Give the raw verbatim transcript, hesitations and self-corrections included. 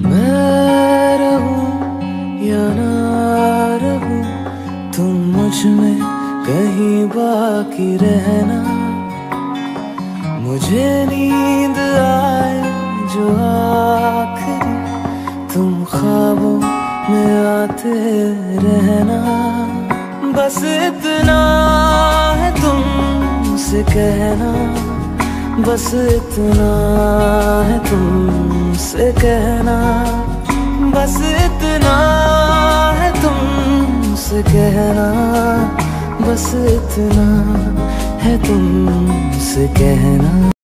मैं रहूं या ना रहूं, तुम मुझ में कहीं बाकी रहना। मुझे नींद आए जो आखिरी, तुम ख्वाबों में आते रहना। बस इतना है तुमसे कहना, बस इतना है तुमसे कहना, बस इतना है तुमसे कहना, बस इतना है तुमसे कहना।